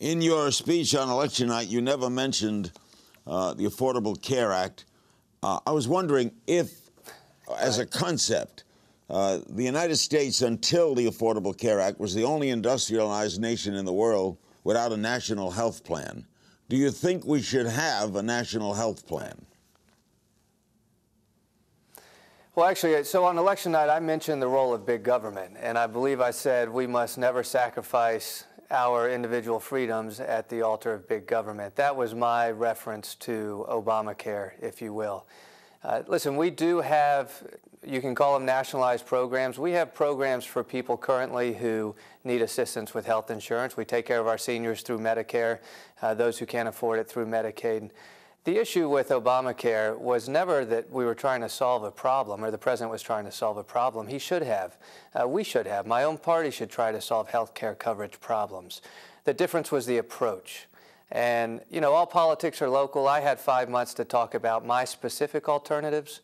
In your speech on election night, you never mentioned the Affordable Care Act. I was wondering if, as a concept, the United States, until the Affordable Care Act, was the only industrialized nation in the world without a national health plan. Do you think we should have a national health plan? Well, actually, so on election night, I mentioned the role of big government, and I believe I said we must never sacrifice our individual freedoms at the altar of big government. That was my reference to Obamacare, if you will. Listen, we do have, you can call them nationalized programs. We have programs for people currently who need assistance with health insurance. We take care of our seniors through Medicare, those who can't afford it through Medicaid. The issue with Obamacare was never that we were trying to solve a problem or the president was trying to solve a problem. He should have. We should have. My own party should try to solve health care coverage problems. The difference was the approach. And, you know, all politics are local. I had 5 months to talk about my specific alternatives.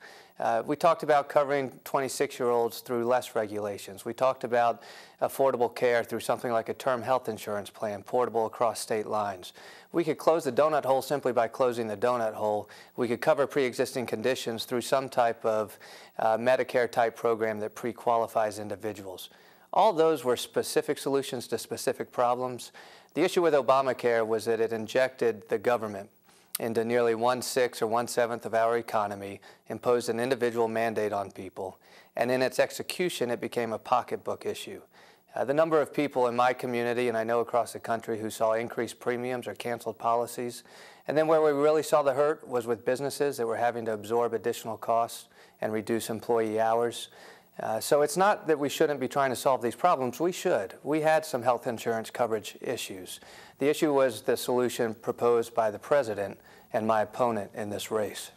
We talked about covering 26-year-olds through less regulations. We talked about affordable care through something like a term health insurance plan, portable across state lines. We could close the donut hole simply by closing the donut hole. We could cover pre-existing conditions through some type of Medicare-type program that pre-qualifies individuals. All those were specific solutions to specific problems. The issue with Obamacare was that it injected the government into nearly 1/6 or 1/7 of our economy, imposed an individual mandate on people, and in its execution, it became a pocketbook issue. The number of people in my community, and I know across the country, who saw increased premiums or canceled policies, and then where we really saw the hurt was with businesses that were having to absorb additional costs and reduce employee hours. So it's not that we shouldn't be trying to solve these problems. We should. We had some health insurance coverage issues. The issue was the solution proposed by the president and my opponent in this race.